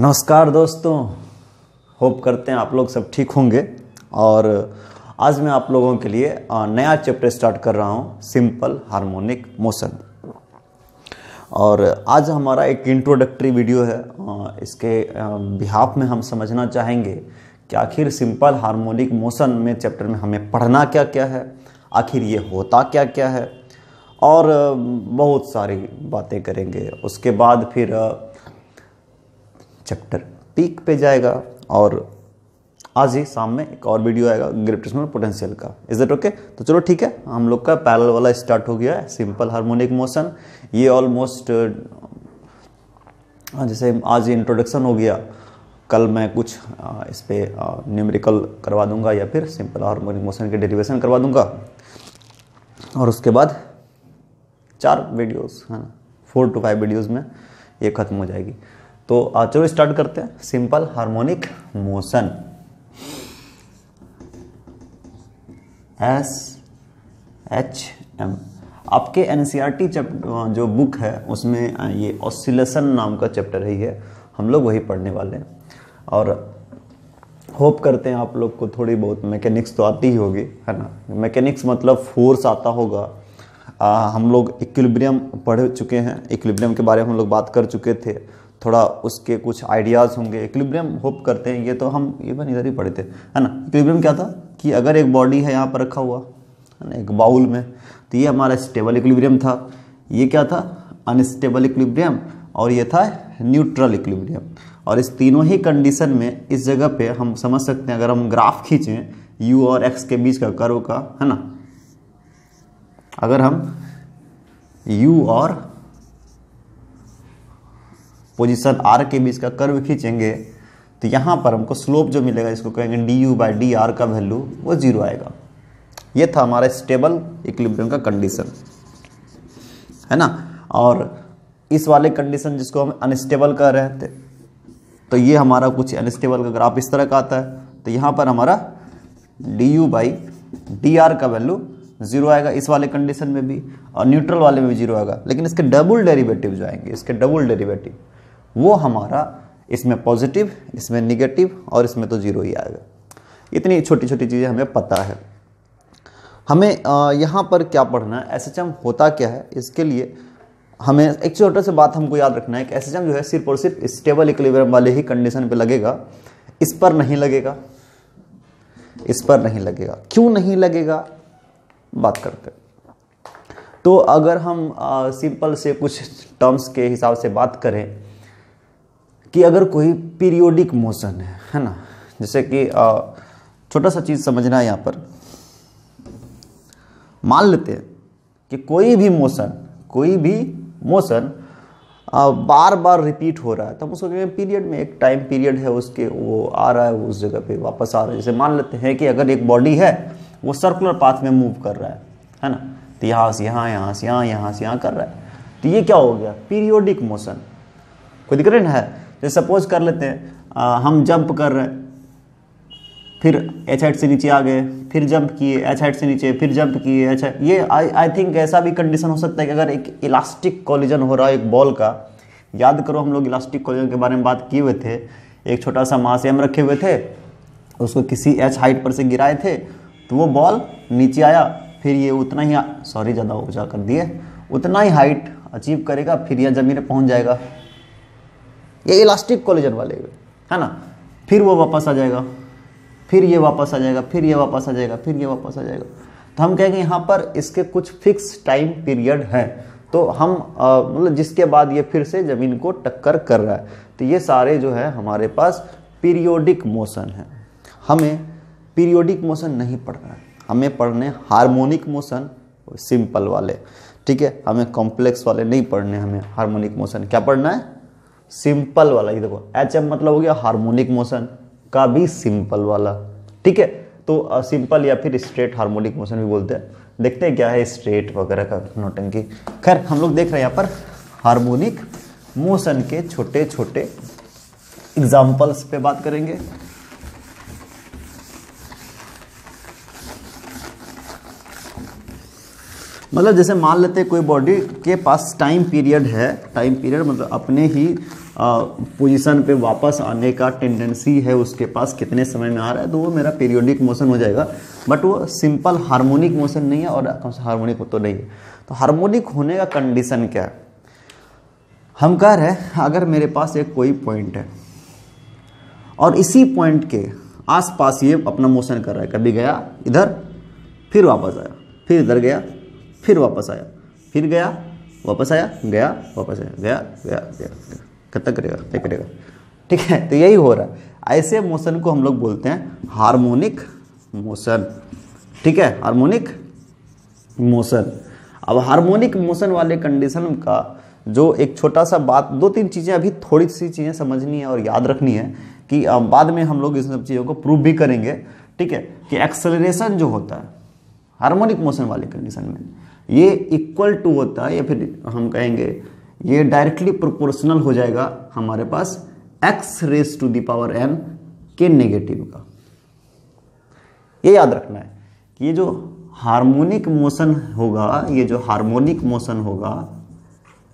नमस्कार दोस्तों, होप करते हैं आप लोग सब ठीक होंगे। और आज मैं आप लोगों के लिए नया चैप्टर स्टार्ट कर रहा हूं, सिंपल हार्मोनिक मोशन। और आज हमारा एक इंट्रोडक्टरी वीडियो है। इसके बिहाफ में हम समझना चाहेंगे कि आखिर सिंपल हार्मोनिक मोशन में चैप्टर में हमें पढ़ना क्या क्या है, आखिर ये होता क्या क्या है, और बहुत सारी बातें करेंगे। उसके बाद फिर चैप्टर पीक पे जाएगा और आज ही शाम में एक और वीडियो आएगा ग्रेविटेशनल पोटेंशियल का। Is that okay? तो चलो ठीक है, हम लोग का पैरेलल वाला स्टार्ट हो गया है, सिंपल हार्मोनिक मोशन। ये ऑलमोस्ट जैसे आज इंट्रोडक्शन हो गया, कल मैं कुछ इस पर न्यूमेरिकल करवा दूंगा या फिर सिंपल हार्मोनिक मोशन के डेरिवेशन करवा दूंगा। और उसके बाद 4 वीडियोस, है ना, 4 to 5 वीडियोस में ये खत्म हो जाएगी। तो चलो स्टार्ट करते हैं सिंपल हार्मोनिक मोशन। SHM आपके NCERT चैप्टर जो बुक है उसमें ये ऑसिलेशन नाम का चैप्टर ही है, हम लोग वही पढ़ने वाले हैं। और होप करते हैं आप लोग को थोड़ी बहुत मैकेनिक्स तो आती ही होगी, है ना। मैकेनिक्स मतलब फोर्स आता होगा। हम लोग इक्विलिब्रियम पढ़ चुके हैं, इक्विलिब्रियम के बारे में हम लोग बात कर चुके थे, थोड़ा उसके कुछ आइडियाज़ होंगे। इक्विलिब्रियम होप करते हैं, ये तो हम इवन इधर ही पढ़े थे, है ना। इक्विलिब्रियम क्या था कि अगर एक बॉडी है यहाँ पर रखा हुआ, है ना, एक बाउल में, तो ये हमारा स्टेबल इक्विलिब्रियम था। ये क्या था? Unstable equilibrium. और ये था न्यूट्रल इक्विलिब्रियम। और इस तीनों ही कंडीशन में इस जगह पे हम समझ सकते हैं, अगर हम ग्राफ खींचें यू और एक्स के बीच का कर्व का, है ना, अगर हम u और पोजीशन r के बीच का कर्व खींचेंगे तो यहाँ पर हमको स्लोप जो मिलेगा, इसको कहेंगे du/dr का वैल्यू वो 0 आएगा। ये था हमारा स्टेबल इक्विलिब्रियम का कंडीशन, है ना। और इस वाले कंडीशन जिसको हम अनस्टेबल कह रहे थे, तो ये हमारा कुछ अनस्टेबल का ग्राफ इस तरह का आता है। तो यहाँ पर हमारा du/dr का वैल्यू 0 आएगा इस वाले कंडीशन में भी, और न्यूट्रल वाले में भी 0 आएगा। लेकिन इसके डबल डेरिवेटिव जो आएंगे, इसके डबल डेरिवेटिव वो हमारा इसमें पॉजिटिव, इसमें निगेटिव, और इसमें तो 0 ही आएगा। इतनी छोटी छोटी चीज़ें हमें पता है। हमें यहाँ पर क्या पढ़ना है, SHM होता क्या है, इसके लिए हमें एक छोटा सा बात हमको याद रखना है कि SHM जो है सिर्फ और सिर्फ स्टेबल इक्विलिब्रियम वाले ही कंडीशन पर लगेगा, इस पर नहीं लगेगा, इस पर नहीं लगेगा। क्यों नहीं लगेगा, बात करते हैं। तो अगर हम सिंपल से कुछ टर्म्स के हिसाब से बात करें कि अगर कोई पीरियोडिक मोशन है, है ना, जैसे कि छोटा सा चीज़ समझना है यहाँ पर। मान लेते हैं कि कोई भी मोशन बार बार रिपीट हो रहा है, तो हम उसको कहेंगे पीरियड। में एक टाइम पीरियड है उसके, वो आ रहा है, वो उस जगह पे वापस आ रहा है। जैसे मान लेते हैं कि अगर एक बॉडी है वो सर्कुलर पाथ में मूव कर रहा है, है ना, तो यहाँ से यहाँ, यहाँ से यहाँ, यहाँ से यहाँ कर रहा है, तो ये क्या हो गया, पीरियोडिक मोशन। कोई दिक्कत नहीं है। जैसे सपोज कर लेते हैं हम जंप कर रहे हैं, फिर एच हाइट से नीचे आ गए, फिर जंप किए, एच हाइट से नीचे, फिर जंप किए, एच हाइट। ये आई थिंक ऐसा भी कंडीशन हो सकता है कि अगर एक इलास्टिक कॉलिजन हो रहा है एक बॉल का, याद करो हम लोग इलास्टिक कॉलिजन के बारे में बात किए हुए थे। एक छोटा सा मास एम रखे हुए थे, उसको किसी एच हाइट पर से गिराए थे, तो वो बॉल नीचे आया, फिर ये उतना ही, सॉरी ज़्यादा ऊंचा कर दिए, उतना ही हाइट अचीव करेगा, फिर यह ज़मीन पर पहुंच जाएगा। ये इलास्टिक कोलिजन वाले हुए, है ना। फिर वो वापस आ जाएगा, फिर ये वापस आ जाएगा, फिर ये वापस आ जाएगा, फिर ये वापस आ जाएगा। तो हम कहेंगे यहाँ पर इसके कुछ फिक्स टाइम पीरियड है, तो हम मतलब जिसके बाद ये फिर से ज़मीन को टक्कर कर रहा है। तो ये सारे जो है हमारे पास पीरियोडिक मोशन है। हमें पीरियोडिक मोशन नहीं पढ़ना है, हमें पढ़ने हार्मोनिक मोशन, सिंपल वाले, ठीक है। हमें कॉम्प्लेक्स वाले नहीं पढ़ने, हमें हार्मोनिक मोशन क्या पढ़ना है, सिंपल वाला। ये देखो HM मतलब हो गया हार्मोनिक मोशन का भी सिंपल वाला, ठीक है। तो सिंपल या फिर स्ट्रेट हार्मोनिक मोशन भी बोलते हैं। देखते हैं क्या है स्ट्रेट वगैरह का नौटंकी। खैर, हम लोग देख रहे हैं यहाँ पर हार्मोनिक मोशन के छोटे छोटे एग्जाम्पल्स पे बात करेंगे। मतलब जैसे मान लेते हैं कोई बॉडी के पास टाइम पीरियड है, टाइम पीरियड मतलब अपने ही पोजीशन पे वापस आने का टेंडेंसी है उसके पास, कितने समय में आ रहा है, तो वो मेरा पीरियोडिक मोशन हो जाएगा। बट वो सिंपल हार्मोनिक मोशन नहीं है और हार्मोनिक तो नहीं है। तो हार्मोनिक होने का कंडीशन क्या है? हम कह रहे हैं अगर मेरे पास एक कोई पॉइंट है और इसी पॉइंट के आसपास ये अपना मोशन कर रहा है, कभी गया इधर फिर वापस आया, फिर इधर गया फिर वापस आया, फिर गया वापस आया, गया वापस आया, गया गया गया, खत्म करेगा तय करेगा, ठीक है। तो यही हो रहा है, ऐसे मोशन को हम लोग बोलते हैं हार्मोनिक मोशन, ठीक है, हार्मोनिक मोशन। अब हार्मोनिक मोशन वाले कंडीशन का जो एक छोटा सा बात, दो तीन चीज़ें अभी थोड़ी सी चीज़ें समझनी है और याद रखनी है कि बाद में हम लोग इन सब चीज़ों को प्रूव भी करेंगे, ठीक है, कि एक्सेलरेशन जो होता है हार्मोनिक मोशन वाले कंडीशन में ये इक्वल टू होता है, या फिर हम कहेंगे ये डायरेक्टली प्रोपोर्शनल हो जाएगा हमारे पास x⁴n के नेगेटिव का। ये याद रखना है कि ये जो हार्मोनिक मोशन होगा, ये जो हार्मोनिक मोशन होगा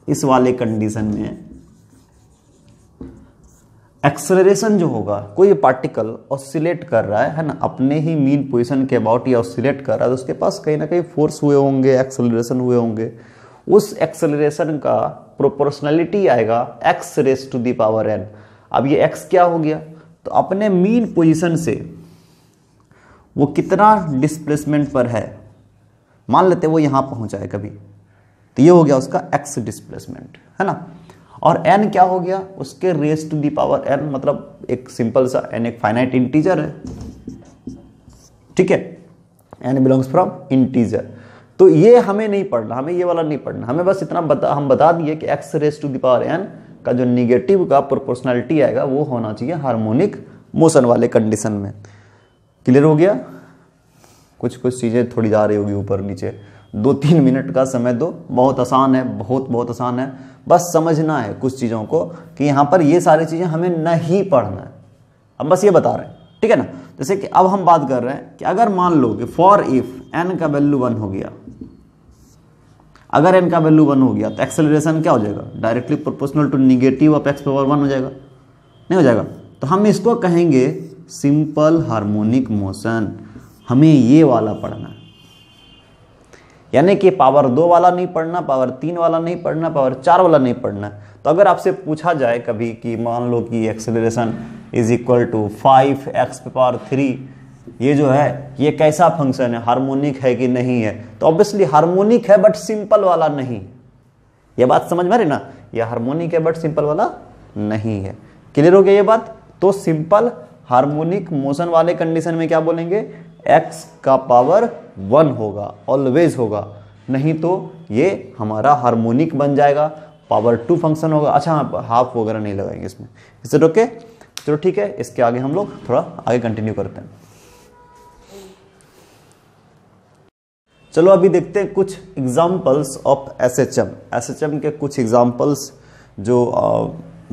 इस वाले कंडीशन में एक्सेलरेशन जो होगा, कोई पार्टिकल ऑसिलेट कर रहा है ना, अपने ही मीन पोजीशन के अबाउट या ऑसिलेट कर रहा है, तो उसके पास कहीं ना कहीं फोर्स हुए होंगे, एक्सेलरेशन हुए होंगे, उस एक्सेलरेशन का प्रोपोर्शनलिटी आएगा x⁴n। अब ये x क्या हो गया, तो अपने मीन पोजीशन से वो कितना डिस्प्लेसमेंट पर है, मान लेते वो यहाँ पहुँचा है कभी, तो ये हो गया उसका x डिस्प्लेसमेंट, है ना, और n क्या हो गया, उसके r⁴n, मतलब एक सिंपल सा n एक फाइनाइट इंटीजर है, ठीक है, n बिलोंग्स फ्रॉम इंटीजर। तो ये हमें नहीं पढ़ना, हमें ये वाला नहीं पढ़ना, हमें बस इतना हम बता दिए कि x⁴n का जो निगेटिव का प्रोपोर्शनलिटी आएगा वो होना चाहिए हार्मोनिक मोशन वाले कंडीशन में। क्लियर हो गया? कुछ चीज़ें थोड़ी जा रही होगी ऊपर नीचे, 2-3 मिनट का समय दो, बहुत आसान है, बहुत आसान है, बस समझना है कुछ चीज़ों को कि यहाँ पर ये सारी चीज़ें हमें नहीं पढ़ना है, हम बस ये बता रहे हैं, ठीक है ना। जैसे कि अब हम बात कर रहे हैं कि अगर मान लो कि फॉर इफ n का वैल्यू 1 हो गया, अगर n का वैल्यू 1 हो गया तो एक्सेलरेशन क्या हो जाएगा, directly proportional to negative of x⁴ हो जाएगा, नहीं हो जाएगा, तो हम इसको कहेंगे सिंपल हार्मोनिक मोशन। हमें ये वाला पढ़ना है, यानी कि पावर 2 वाला नहीं पढ़ना, पावर 3 वाला नहीं पढ़ना, पावर 4 वाला नहीं पढ़ना। तो अगर आपसे पूछा जाए कभी कि मान लो कि एक्सेलरेशन = 5x⁴, ये जो है ये कैसा फंक्शन है, हार्मोनिक है कि नहीं है, तो ऑब्वियसली हार्मोनिक है बट सिंपल वाला नहीं। ये बात समझ में आ रही ना, ये हार्मोनिक है बट सिंपल वाला नहीं है। क्लियर हो गया ये बात? तो सिंपल हार्मोनिक मोशन वाले कंडीशन में क्या बोलेंगे, x⁴ होगा, ऑलवेज होगा, नहीं तो ये हमारा हार्मोनिक बन जाएगा, पावर 2 फंक्शन होगा। अच्छा हाँ, हाफ वगैरह नहीं लगाएंगे इसमें, इससे रोके, चलो ठीक है, इसके आगे हम लोग थोड़ा आगे कंटिन्यू करते हैं। चलो अभी देखते हैं कुछ एग्जाम्पल्स ऑफ एसएचएम के कुछ एग्जाम्पल्स जो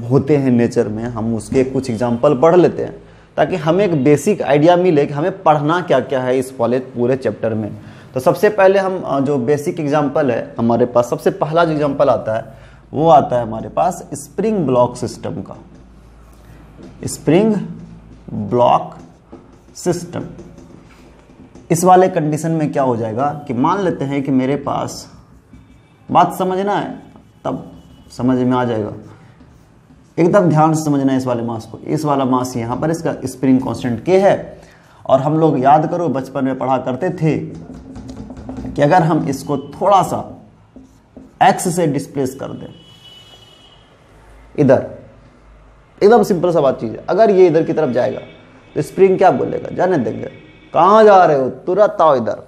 होते हैं नेचर में, हम उसके कुछ एग्जाम्पल पढ़ लेते हैं ताकि हमें एक बेसिक आइडिया मिले कि हमें पढ़ना क्या क्या है इस वाले पूरे चैप्टर में। तो सबसे पहले हम जो बेसिक एग्जाम्पल है हमारे पास, सबसे पहला जो एग्जाम्पल आता है वो आता है हमारे पास स्प्रिंग ब्लॉक सिस्टम का। स्प्रिंग ब्लॉक सिस्टम, इस वाले कंडीशन में क्या हो जाएगा कि मान लेते हैं कि मेरे पास, बात समझना है तब समझ में आ जाएगा, एकदम ध्यान से समझना है इस वाले मास को। इस वाला मास यहाँ पर, इसका स्प्रिंग कांस्टेंट K है, और हम लोग याद करो बचपन में पढ़ा करते थे कि अगर हम इसको थोड़ा सा x से डिस्प्लेस कर दें इधर, एकदम सिंपल सा बात चीज़ है, अगर ये इधर की तरफ जाएगा तो स्प्रिंग क्या बोलेगा, जाने देंगे, कहाँ जा रहे हो, तुरंत आओ इधर,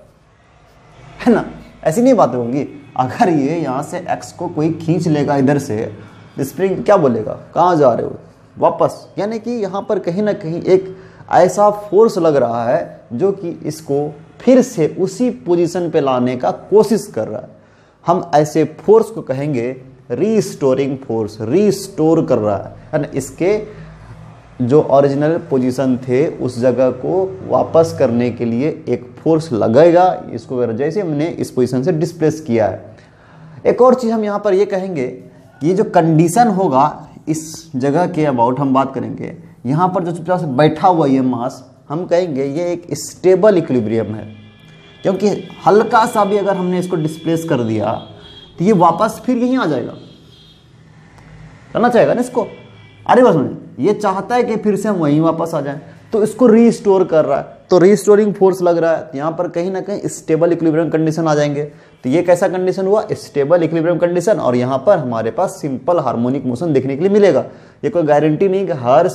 है ना, ऐसी नहीं बातें होंगी। अगर ये यहाँ से x को कोई खींच लेगा इधर से, स्प्रिंग क्या बोलेगा, कहाँ जा रहे हो, वापस। यानी कि यहाँ पर कहीं ना कहीं एक ऐसा फोर्स लग रहा है जो कि इसको फिर से उसी पोजीशन पे लाने का कोशिश कर रहा है। हम ऐसे फोर्स को कहेंगे रीस्टोरिंग फोर्स, रीस्टोर कर रहा है ना, इसके जो ओरिजिनल पोजीशन थे उस जगह को वापस करने के लिए एक फोर्स लगेगा, इसको जैसे हमने इस पोजीशन से डिस्प्लेस किया है। एक और चीज़ हम यहाँ पर ये कहेंगे, ये जो कंडीशन होगा इस जगह के अबाउट हम बात करेंगे। यहाँ पर जो चुपचाप से बैठा हुआ ये मास, हम कहेंगे ये एक स्टेबल इक्विलिब्रियम है, क्योंकि हल्का सा भी अगर हमने इसको डिस्प्लेस कर दिया तो ये वापस फिर यहीं आ जाएगा, करना चाहेगा ना इसको। अरे बस मुझे ये चाहता है कि फिर से हम वहीं वापस आ जाएं, तो इसको रीस्टोर कर रहा है, तो रीस्टोरिंग फोर्स लग रहा है। तो यहाँ पर कहीं ना कहीं स्टेबल इक्विलिब्रियम कंडीशन आ जाएंगे। तो ये कैसा कंडीशन हुआ, स्टेबल इक्विलिब्रियम कंडीशन। और यहाँ पर हमारे पास सिंपल हार्मोनिक मोशन देखने के लिए मिलेगा। ये कोई गारंटी नहीं कि हर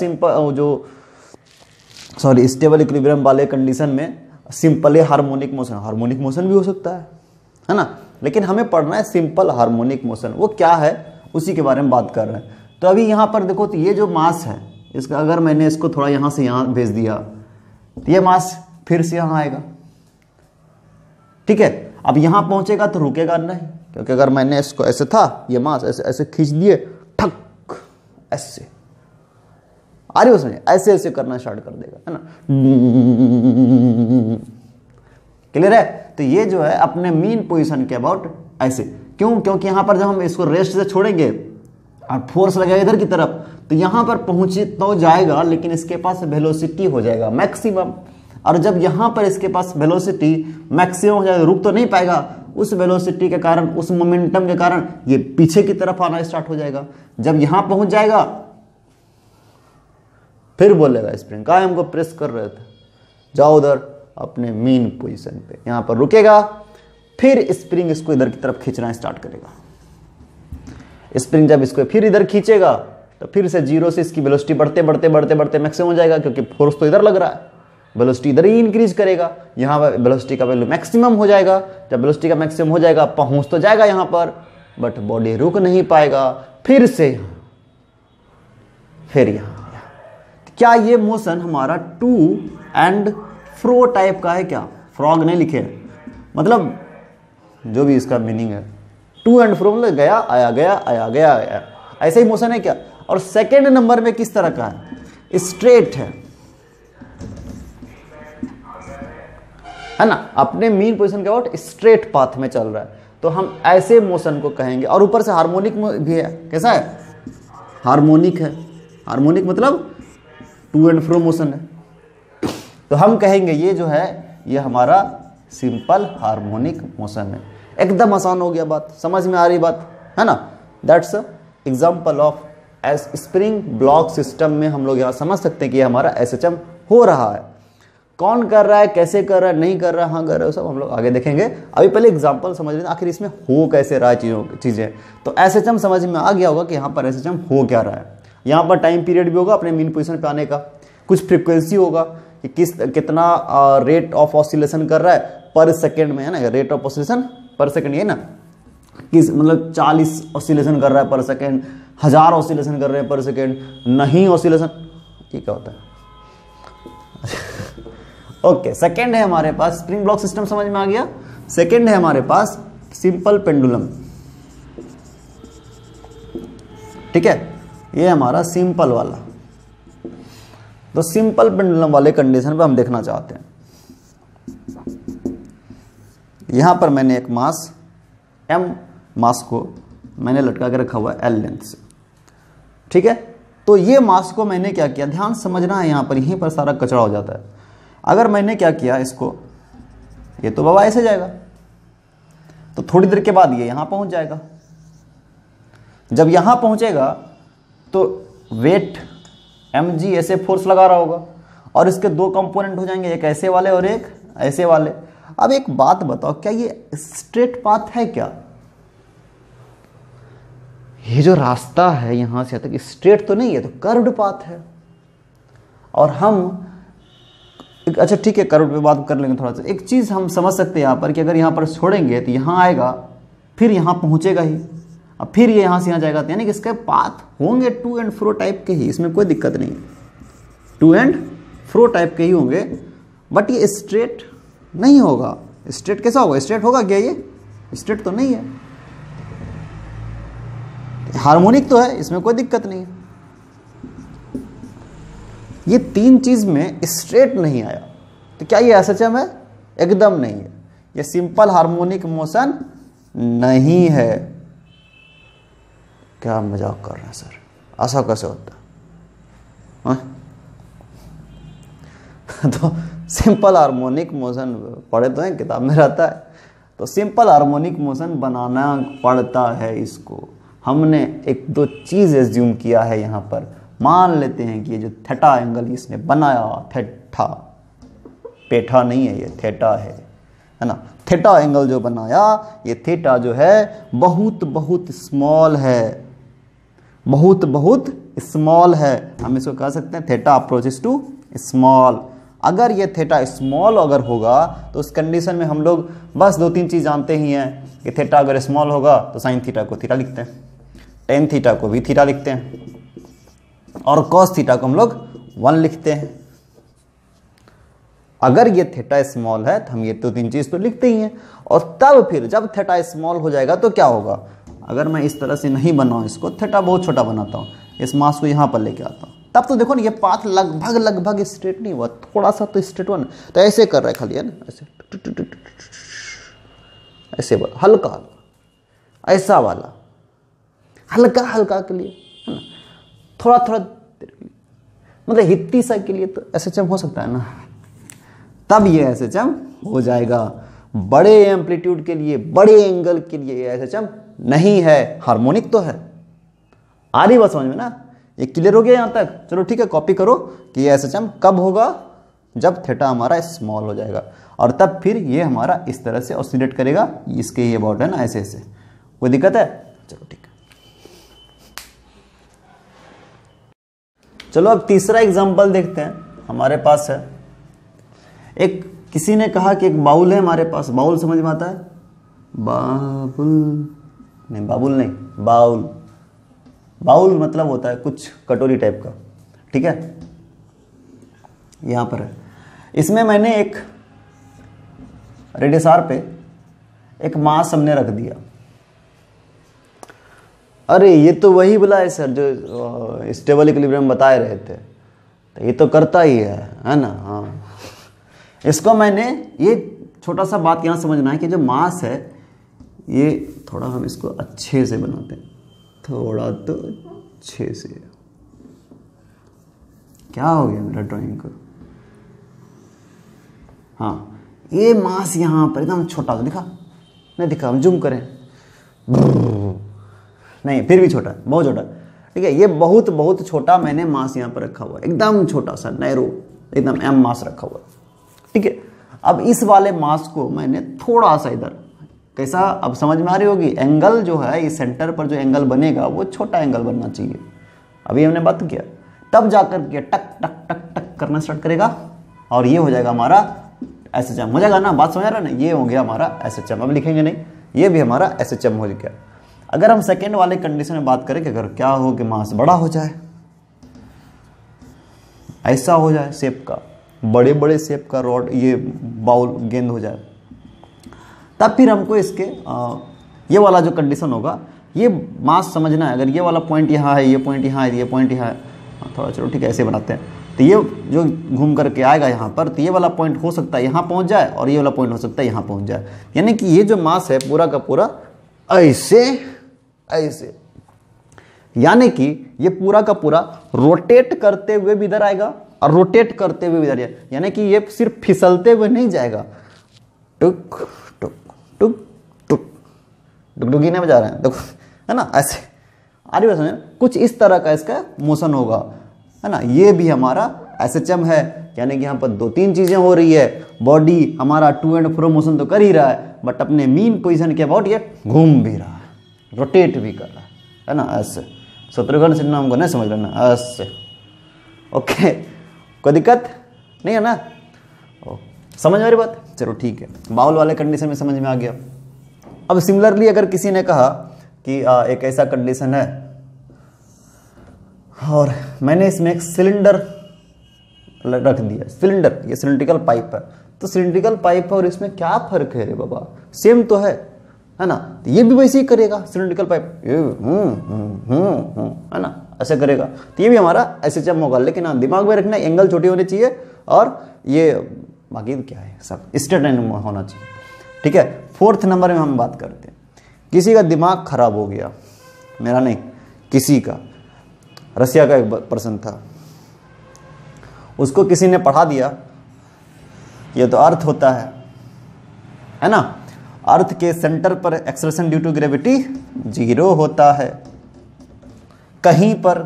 स्टेबल इक्विलिब्रियम वाले कंडीशन में सिंपल हार्मोनिक मोशन भी हो सकता है ना। लेकिन हमें पढ़ना है सिंपल हार्मोनिक मोशन वो क्या है, उसी के बारे में बात कर रहे हैं। तो अभी यहाँ पर देखो, तो ये जो मास है इसका अगर मैंने इसको थोड़ा यहाँ से यहाँ भेज दिया तो ये मास फिर से यहाँ आएगा, ठीक है। अब यहाँ पहुँचेगा तो रुकेगा नहीं, क्योंकि अगर मैंने इसको ऐसे था, ये मास ऐसे ऐसे खींच दिए, ठक ऐसे आ रही उसमें, ऐसे ऐसे करना स्टार्ट कर देगा, है ना, क्लियर है। तो ये जो है अपने मेन पोजीशन के अबाउट ऐसे, क्यों, क्योंकि यहाँ पर जब हम इसको रेस्ट से छोड़ेंगे और फोर्स लगेगा इधर की तरफ, तो यहाँ पर पहुँचे तो जाएगा, लेकिन इसके पास वेलोसिटी हो जाएगा मैक्सिमम। और जब यहाँ पर इसके पास वेलोसिटी मैक्सिमम हो जाएगा, रुक तो नहीं पाएगा, उस वेलोसिटी के कारण, उस मोमेंटम के कारण ये पीछे की तरफ आना स्टार्ट हो जाएगा। जब यहाँ पहुँच जाएगा फिर बोलेगा स्प्रिंग, कहाँ हमको प्रेस कर रहे थे, जाओ उधर अपने मेन पोजीशन पे। यहाँ पर रुकेगा, फिर स्प्रिंग इसको इधर की तरफ खींचना स्टार्ट करेगा। स्प्रिंग जब इसको फिर इधर खींचेगा तो फिर से जीरो से इसकी वेलोसिटी बढ़ते बढ़ते बढ़ते बढ़ते मैक्सिमम हो जाएगा, क्योंकि फोर्स तो इधर लग रहा है, वेलोसिटी इधर ही इंक्रीज करेगा। यहाँ पर वेलोसिटी का वैल्यू मैक्सिमम हो जाएगा। जब वेलोसिटी का मैक्सिमम हो जाएगा, पहुँच तो जाएगा यहाँ पर, बट बॉडी रुक नहीं पाएगा, फिर से यहाँ, फिर यहाँ। क्या ये मोशन हमारा टू एंड फ्रो टाइप का है क्या? फ्रॉग नहीं लिखे, मतलब जो भी इसका मीनिंग है, टू एंड फ्रो मतलब गया आया गया आया गया आया, ऐसे ही मोशन है क्या। और सेकेंड नंबर में किस तरह का है, स्ट्रेट है ना, अपने मेन पोजीशन के अबाउट स्ट्रेट पाथ में चल रहा है, तो हम ऐसे मोशन को कहेंगे। और ऊपर से हार्मोनिक भी है, कैसा है, हार्मोनिक है। हार्मोनिक मतलब टू एंड फ्रो मोशन है, तो हम कहेंगे ये जो है ये हमारा सिंपल हार्मोनिक मोशन है। एकदम आसान हो गया, बात समझ में आ रही बात, है ना। That's example of as spring block system में हम लोग यहाँ समझ सकते हैं कि ये हमारा SHM हो रहा है। कौन कर रहा है, कैसे कर रहा है, नहीं कर रहा है, हाँ कर रहा है, सब हम लोग आगे देखेंगे। अभी पहले एग्जाम्पल समझ लेते हैं आखिर इसमें हो कैसे रहा है चीज़ें। तो SHM समझ में आ गया होगा कि यहाँ पर SHM हो क्या रहा है। यहाँ पर टाइम पीरियड भी होगा अपने मेन पोजीशन पे आने का, कुछ फ्रीक्वेंसी होगा कि कितना रेट ऑफ ऑसिलेशन कर रहा है पर सेकंड में, है ना, rate of oscillation per second, ये ना किस मतलब 40 ऑसिलेशन कर रहा है पर सेकंड, 1000 ऑसिलेशन कर रहे हैं पर सेकंड, नहीं ऑसिलेशन, ये क्या होता है। ओके, सेकंड है हमारे पास स्प्रिंग ब्लॉक सिस्टम, समझ में आ गया। सेकेंड है हमारे पास सिंपल पेंडुलम, ठीक है, ये हमारा सिंपल वाला। तो सिंपल पेंडुलम वाले कंडीशन पे हम देखना चाहते हैं। यहां पर मैंने एक मास M मास को मैंने लटका के रखा हुआ है L लेंथ से, ठीक है। तो ये मास को मैंने क्या किया, ध्यान समझना है, यहां पर यहीं पर सारा कचरा हो जाता है। अगर मैंने क्या किया इसको, ये तो बाबा ऐसे जाएगा, तो थोड़ी देर के बाद ये यहां पहुंच जाएगा। जब यहां पहुंचेगा तो वेट mg ऐसे फोर्स लगा रहा होगा, और इसके दो कंपोनेंट हो जाएंगे, एक ऐसे वाले और एक ऐसे वाले। अब एक बात बताओ, क्या ये स्ट्रेट पाथ है क्या? ये जो रास्ता है यहां से तक स्ट्रेट तो नहीं है, तो कर्व्ड पाथ है। और हम अच्छा ठीक है, कर्व्ड पे बात कर लेंगे थोड़ा सा। एक चीज हम समझ सकते हैं यहाँ पर कि अगर यहाँ पर छोड़ेंगे तो यहाँ आएगा, फिर यहाँ पहुँचेगा ही, अब फिर ये यहाँ से यहाँ जाएगा, यानी कि इसके पाथ होंगे टू एंड फ्रो टाइप के ही, इसमें कोई दिक्कत नहीं है, टू एंड फ्रो टाइप के ही होंगे। बट ये स्ट्रेट नहीं होगा। स्ट्रेट कैसा होगा, स्ट्रेट होगा क्या ये? स्ट्रेट तो नहीं है, हार्मोनिक तो है, इसमें कोई दिक्कत नहीं है। ये तीन चीज में स्ट्रेट नहीं आया, तो क्या ये SHM है? एकदम नहीं है, ये सिंपल हार्मोनिक मोशन नहीं है। क्या मजाक कर रहे हैं सर, असं कसं होता तो सिंपल हार्मोनिक मोशन पढ़े तो हैं, किताब में रहता है। तो सिंपल हार्मोनिक मोशन बनाना पड़ता है। इसको हमने एक दो चीज़ एज्यूम किया है यहाँ पर। मान लेते हैं कि ये जो थीटा एंगल इसने बनाया, थीटा पेठा नहीं है, ये थीटा है ना। थीटा एंगल जो बनाया, ये थीटा जो है बहुत बहुत स्मॉल है, बहुत बहुत स्मॉल है। हम इसको कह सकते हैं थीटा अप्रोचेस टू स्मॉल। अगर ये थीटा स्मॉल अगर होगा तो उस कंडीशन में हम लोग बस दो तीन चीज़ जानते ही हैं कि थीटा अगर स्मॉल होगा तो साइन थीटा को थीटा लिखते हैं, टेन थीटा को भी थीटा लिखते हैं, और कॉस थीटा को हम लोग वन लिखते हैं। अगर ये थीटा स्मॉल है तो हम ये दो तीन चीज़ तो लिखते ही हैं। और तब फिर जब थीटा स्मॉल हो जाएगा तो क्या होगा, अगर मैं इस तरह से नहीं बनाऊँ, इसको थीटा बहुत छोटा बनाता हूँ, इस मास को यहाँ पर लेके आता हूँ, तब तो देखो ना ये पाथ लगभग लगभग स्ट्रेट नहीं हुआ, थोड़ा सा तो स्ट्रेट हुआ ना। तो ऐसे कर रहा है खाली, है ना, ऐसे ऐसे वाला हल्का हल्का, ऐसा वाला हल्का हल्का के लिए, है ना, थोड़ा थोड़ा देर के लिए, मतलब हित्ती सा के लिए तो एसएचएम हो सकता है ना, तब ये एसएचएम हो जाएगा। बड़े एम्पलीट्यूड के लिए, बड़े एंगल के लिए एसएचएम नहीं है। हार्मोनिक तो है, आ रही बात समझ में ना, ये क्लियर हो गया यहाँ तक। चलो ठीक है, कॉपी करो कि ये एसएचएम कब होगा, जब थीटा हमारा स्मॉल हो जाएगा, और तब फिर ये हमारा इस तरह से ऑसिलेट करेगा। इसके ये बॉर्डर है ना, ऐसे ऐसे, कोई दिक्कत है? चलो ठीक है। चलो अब तीसरा एग्जाम्पल देखते हैं। हमारे पास है एक, किसी ने कहा कि एक बाउल है हमारे पास। बाउल समझ में आता है? बाबुल नहीं, बाबुल नहीं, बाउल। बाउल मतलब होता है कुछ कटोरी टाइप का, ठीक है, यहाँ पर है। इसमें मैंने एक रेडिसार पे एक मास हमने रख दिया। अरे ये तो वही बुला है सर जो स्टेबल इक्विलिब्रियम बताए रहे थे, तो ये तो करता ही है ना। हाँ, इसको मैंने, ये छोटा सा बात यहाँ समझना है कि जो मास है ये थोड़ा हम इसको अच्छे से बनाते हैं, थोड़ा तो अच्छे से। क्या हो गया मेरा ड्राइंग को? हाँ, ये मास यहाँ पर एकदम छोटा, दिखा नहीं दिखा, हम जूम करें, नहीं फिर भी छोटा, बहुत छोटा, ठीक है। ये बहुत बहुत छोटा मैंने मास यहाँ पर रखा हुआ, एकदम छोटा सा नैरो, एकदम एम मास रखा हुआ, ठीक है। अब इस वाले मास को मैंने थोड़ा सा इधर, कैसा अब समझ में आ रही होगी, एंगल जो है इस सेंटर पर जो एंगल बनेगा वो छोटा एंगल बनना चाहिए। अभी हमने बात किया, तब जाकर के टक टक टक टक करना स्टार्ट करेगा और ये हो जाएगा हमारा एसएचएम, हो जाएगा ना, बात समझ आ रहा है ना। ये हो गया हमारा एसएचएम, अब लिखेंगे नहीं, ये भी हमारा एसएचएम हो गया। अगर हम सेकेंड वाले कंडीशन में बात करें कि अगर क्या हो कि मास बड़ा हो जाए, ऐसा हो जाए शेप का, बड़े बड़े शेप का रॉड, ये बाउल गेंद हो जाए, तब फिर हमको इसके ये वाला जो कंडीशन होगा, ये मास समझना है। अगर ये वाला पॉइंट यहाँ है, ये पॉइंट यहाँ है, ये पॉइंट यहाँ है, थोड़ा चलो ठीक है ऐसे बनाते हैं, तो ये जो घूम करके आएगा यहाँ पर, तो ये वाला पॉइंट हो सकता है यहाँ पहुँच जाए, और ये वाला पॉइंट हो सकता है यहाँ पहुँच जाए। यानी कि ये जो मास है पूरा का पूरा ऐसे ऐसे, यानी कि ये पूरा का पूरा रोटेट करते हुए भी इधर आएगा और रोटेट करते हुए भी इधर आएगा। यानी कि ये सिर्फ फिसलते हुए नहीं जाएगा, टुक टुक टुक टुक डुगडुगी नहीं बजा रहे हैं देखो, है ना, ऐसे आ रही है, कुछ इस तरह का इसका मोशन होगा, है ना। ये भी हमारा एसएचएम है, यानी कि यहाँ पर दो तीन चीज़ें हो रही है। बॉडी हमारा टू एंड फ्रो मोशन तो कर ही रहा है, बट अपने मीन पोजीशन के अबाउट ये घूम भी रहा है, रोटेट भी कर रहा है ना, ऐसे। शत्रुघ्न सिन्हा हमको नहीं समझ लेना, ऐसे, ओके, कोई दिक्कत नहीं है ना, समझ आ रही बात? चलो ठीक है, बाउल वाले कंडीशन में समझ में आ गया। अब सिमिलरली अगर किसी ने कहा कि एक ऐसा कंडीशन है और मैंने इसमें एक सिलेंडर रख दिया, सिलेंडर, ये सिलिंड्रिकल पाइप है, तो सिलिंड्रिकल पाइप है और इसमें क्या फर्क है रे बाबा, सेम तो है ना। तो ये भी वैसे ही करेगा, सिलिंड्रिकल पाइप है ना, ऐसे करेगा, तो ये भी हमारा एसएचएम होगा। लेकिन हाँ, दिमाग में रखना, एंगल छोटे होने चाहिए और ये बाकी क्या है सब स्ट्रेट लाइन होना चाहिए, ठीक है। फोर्थ नंबर में हम बात करते हैं, किसी का दिमाग खराब हो गया, मेरा नहीं, किसी का रसिया का एक पर्सन था, उसको किसी ने पढ़ा दिया ये तो अर्थ होता है ना, अर्थ के सेंटर पर एक्सेलरेशन ड्यू टू ग्रेविटी 0 होता है, कहीं पर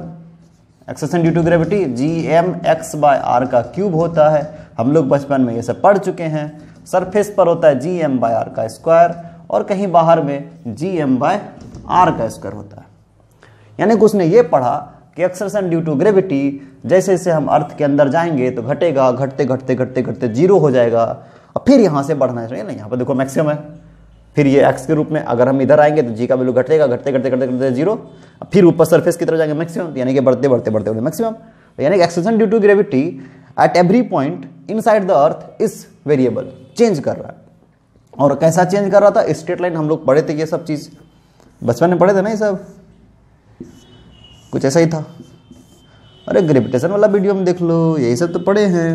acceleration due to gravity gmx/r का क्यूब होता है, हम लोग बचपन में ये सब पढ़ चुके हैं। सरफेस पर होता है gm/r का स्क्वायर और कहीं बाहर में gm/r का स्क्वायर होता है। यानी कि उसने ये पढ़ा कि एक्सेलरेशन ड्यू टू ग्रेविटी जैसे जैसे हम अर्थ के अंदर जाएंगे तो घटेगा, घटते घटते घटते घटते 0 हो जाएगा और फिर यहाँ से बढ़ना चाहिए ना, यहाँ पर देखो मैक्सिमम है, फिर ये x के रूप में अगर हम इधर आएंगे तो g का वैल्यू घटेगा, घटते घटते घटते घटते 0, फिर ऊपर सरफेस की तरफ जाएंगे मैक्सिमम, यानी कि बढ़ते बढ़ते बढ़ते बढ़ते मैक्सिमम। यानी कि acceleration due to gravity at every point inside the earth is variable, change कर रहा है। और कैसा चेंज कर रहा था, स्ट्रेट लाइन हम लोग पढ़े थे, ये सब चीज़ बचपन में पढ़े थे ना, ये सब कुछ ऐसा ही था। अरे ग्रेविटेशन वाला वीडियो में देख लो, यही सब तो पढ़े हैं,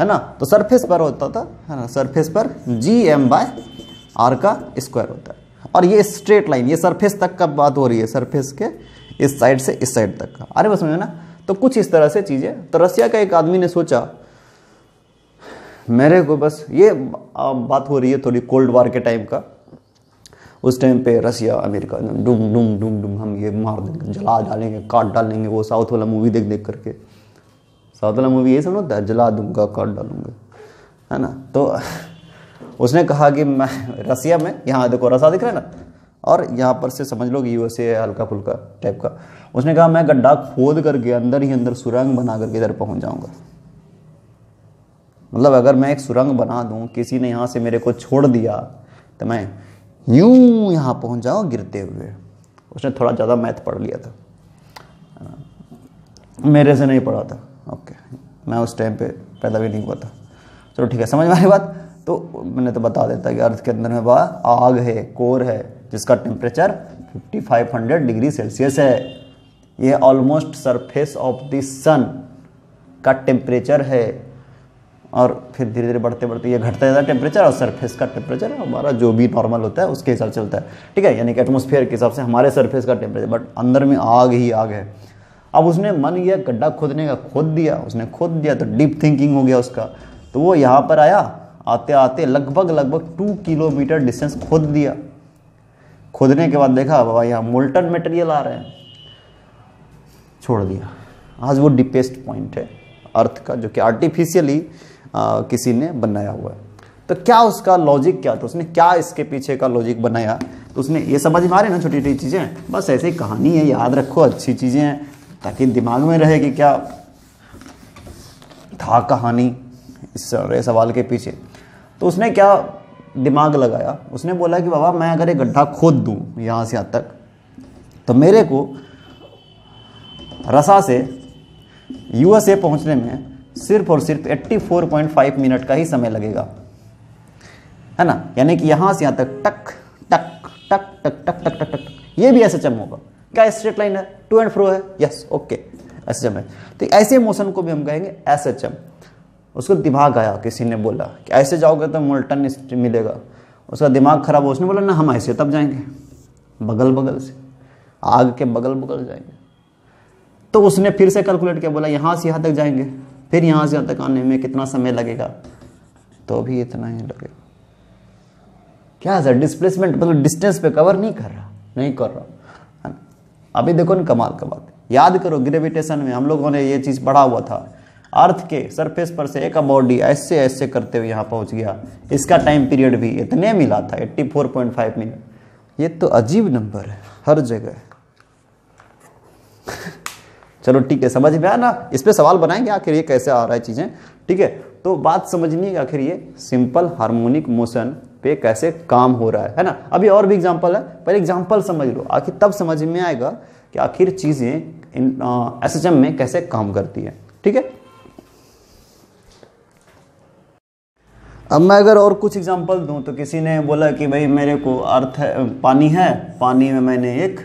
है ना। तो सरफेस पर होता था, है ना, सरफेस पर gm/r का स्क्वायर होता है और ये स्ट्रेट लाइन, ये सरफेस तक का बात हो रही है, सरफेस के इस साइड से इस साइड तक का। अरे बस समझो ना, तो कुछ इस तरह से चीज़ें। तो रसिया का एक आदमी ने सोचा मेरे को, बस ये बात हो रही है थोड़ी कोल्ड वार के टाइम का, उस टाइम पे रसिया अमेरिका डूम डूम डूम डूम, हम ये मार देंगे, जला डालेंगे, काट डालेंगे, वो साउथ वाला मूवी देख देख करके, साउथ वाला मूवी यही सब होता है, जला दूंगा काट डालूंगा, है ना। तो उसने कहा कि मैं रसिया में, यहाँ देखो रसा दिख रहा है ना, और यहाँ पर से समझ लो कि यूएसए हल्का फुल्का टाइप का, उसने कहा मैं गड्ढा खोद करके अंदर ही अंदर सुरंग बना करके इधर पहुँच जाऊँगा। मतलब अगर मैं एक सुरंग बना दूँ, किसी ने यहाँ से मेरे को छोड़ दिया तो मैं यूँ यहाँ पहुँच जाऊँ गिरते हुए। उसने थोड़ा ज़्यादा मैथ पढ़ लिया था, मेरे से नहीं पढ़ा था, ओके, मैं उस टाइम पे पैदा भी नहीं हुआ था। चलो ठीक है, समझ में आई बात। तो मैंने तो बता देता कि अर्थ के अंदर में आग है, कोर है, जिसका टेम्परेचर 5500 डिग्री सेल्सियस है। ये almost surface of the sun का टेम्परेचर है और फिर धीरे धीरे बढ़ते बढ़ते ये घटता जाता है टेम्परेचर, और सरफेस का टेम्परेचर हमारा जो भी नॉर्मल होता है उसके हिसाब से चलता है, ठीक है। यानी कि एटमोसफेयर के हिसाब से हमारे सरफेस का टेम्परेचर, बट अंदर में आग ही आग है। अब उसने मन किया गड्ढा खोदने का, खोद दिया, उसने खोद दिया, तो डीप थिंकिंग हो गया उसका। तो वो यहाँ पर आया, आते आते लगभग 2 किलोमीटर डिस्टेंस खोद दिया। खोदने के बाद देखा बाबा यहाँ मोल्टन मटेरियल आ रहे हैं, छोड़ दिया। आज वो डीपेस्ट पॉइंट है अर्थ का, जो कि आर्टिफिशियली किसी ने बनाया हुआ है। तो क्या उसका लॉजिक क्या था, उसने क्या इसके पीछे का लॉजिक बनाया, तो उसने ये समझ में आ रही ना छोटी छोटी चीज़ें। बस ऐसी कहानी है, याद रखो, अच्छी चीज़ें हैं ताकि दिमाग में रहे कि क्या था कहानी इस सवाल के पीछे। तो उसने क्या दिमाग लगाया, उसने बोला कि बाबा मैं अगर एक गड्ढा खोद दूँ यहाँ से यहाँ तक, तो मेरे को रसा से यूएसए पहुँचने में सिर्फ और सिर्फ 84.5 मिनट का ही समय लगेगा, है ना। यानी कि यहाँ से यहाँ तक टक टक टक टक टक टक टक टक, ये भी ऐसे चम होगा। क्या स्ट्रेट लाइन है, टू एंड फ्रो है, यस ओके, ऐसे चम है। तो ऐसे मोशन को भी हम कहेंगे ऐसे चम। उसको दिमाग आया, किसी ने बोला कि ऐसे जाओगे तो मोल्टन मिलेगा, उसका दिमाग खराब हो, उसने बोला ना हम ऐसे तब जाएंगे, बगल बगल से, आग के बगल बगल जाएंगे। तो उसने फिर से कैलकुलेट किया, बोला यहाँ से यहाँ तक जाएंगे, फिर यहाँ से यहाँ तक आने में कितना समय लगेगा, तो भी इतना ही लगेगा। क्या सर डिस्प्लेसमेंट, मतलब डिस्टेंस पे कवर नहीं कर रहा, नहीं कर रहा, है ना। अभी देखो ना कमाल का बात, याद करो ग्रेविटेशन में हम लोगों ने ये चीज़ पढ़ा हुआ था, अर्थ के सरफेस पर से एक बॉडी ऐसे ऐसे करते हुए यहाँ पहुँच गया, इसका टाइम पीरियड भी इतने मिला था 84.5 मिनट। ये तो अजीब नंबर है हर जगह। चलो ठीक है, समझ में आया ना, इस पे सवाल बनाएंगे आखिर ये कैसे आ रहा है चीज़ें, ठीक है। तो बात समझनी है आखिर ये सिंपल हार्मोनिक मोशन पे कैसे काम हो रहा है ना। अभी और भी एग्जाम्पल है, पहले एग्जाम्पल समझ लो, आखिर तब समझ में आएगा कि आखिर चीज़ें एसएचएम में कैसे काम करती है, ठीक है। अब मैं अगर और कुछ एग्जाम्पल दूं, तो किसी ने बोला कि भाई मेरे को अर्थ है, पानी है, पानी में मैंने एक